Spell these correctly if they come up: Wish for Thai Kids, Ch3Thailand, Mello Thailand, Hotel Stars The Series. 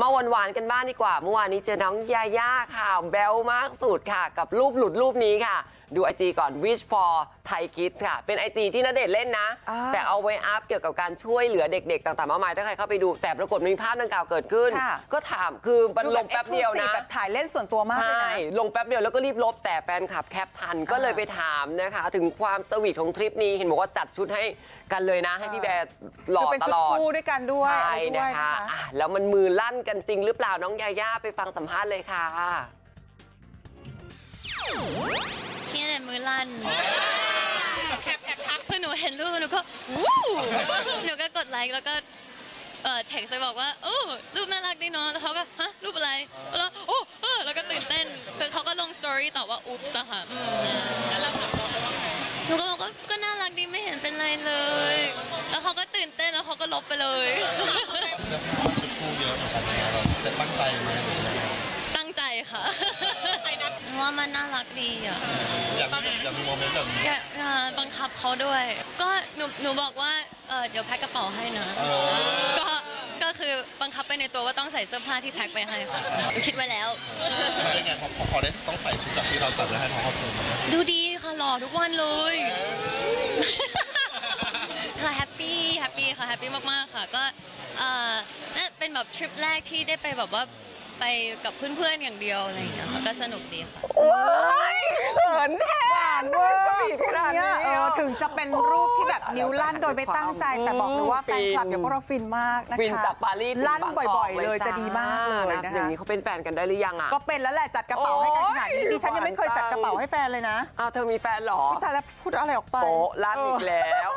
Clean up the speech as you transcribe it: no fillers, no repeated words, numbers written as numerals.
มาหวานๆกันบ้างดีกว่าเมื่อวานนี้เจอน้องยาย่าค่ะแบลมากสุดค่ะกับรูปหลุดรูปนี้ค่ะดู IG ก่อน Wish for Thai Kids ค่ะเป็น IG ที่ณเดชน์เล่นนะแต่เอาไว้อัพเกี่ยวกับการช่วยเหลือเด็กๆต่างๆมากมายถ้าใครเข้าไปดูแต่ปรากฏมีภาพดังกล่าวเกิดขึ้นก็ถามคือมันลงแป๊บเดียวนะแบบถ่ายเล่นส่วนตัวมากเลยนะใช่ลงแป๊บเดียวแล้วก็รีบลบแต่แฟนคลับแคปทันก็เลยไปถามนะคะถึงความสวีทของทริปนี้เห็นบอกว่าจัดชุดให้กันเลยนะให้พี่แบร์หล่อตลอดคู่ด้วยกันด้วยใช่นะคะแล้วมันมือลั่นกันจริงหรือเปล่าน้องยาย่าไปฟังสัมภาษณ์เลยค่ะแค่มือลั่นแอบทักเพื่อนหนูเห็นรูปหนูก็วู้หนูก็กดไลค์แล้วก็แท็กไปบอกว่าโอ้รูปน่ารักดีเนาะแล้วเขาก็ฮะรูปอะไรแล้วโอ้แล้วก็ตื่นเต้นคือเขาก็ลงสตอรี่ตอบว่าอุ๊บสะค่ะแล้วเราถามเขาว่าไงหนูก็บอกว่าก็น่ารักดีไม่เห็นเป็นไรเลยแล้วเขาก็ตื่นเต้นแล้วเขาก็ลบไปเลยชุดคู่เยอะแต่ตั้งใจไหมตั้งใจค่ะว่ามันน่ารักดีอ่ะอยากมีโมเมนต์แบบนี้บังคับเขาด้วยก็หนูบอกว่าเดี๋ยวแพ็คกระเป๋าให้นะก็คือบังคับไปในตัวว่าต้องใส่เสื้อผ้าที่แพ็คไปให้ค่ะคิดไว้แล้วเป็นไงพอได้ต้องใส่ชุดแบบที่เราจัดแล้วให้น้องเขาดูดีค่ะหล่อทุกวันเลยค่ะแฮปปี้ค่ะแฮปปี้มากๆค่ะก็นั่นเป็นแบบทริปแรกที่ได้ไปแบบว่าไปกับเพื่อนๆอย่างเดียวอะไรอย่างเงี้ยก็สนุกดีค่ะว้ายเขินแทนเว้ยคนนี้ถึงจะเป็นรูปที่แบบนิ้วลั่นโดยไม่ตั้งใจแต่บอกเลยว่าแฟนคลับอย่างพวกเราฟินมากนะคะฟินจากปารีสลั่นบ่อยๆเลยจะดีมากเลยนะคะอย่างนี้เขาเป็นแฟนกันได้หรือยังอ่ะก็เป็นแล้วแหละจัดกระเป๋าให้กันขนาดนี้ดิฉันยังไม่เคยจัดกระเป๋าให้แฟนเลยนะอ้าวเธอมีแฟนหรอแต่แล้วพูดอะไรออกไปโป๊ะลั่นอีกแล้ว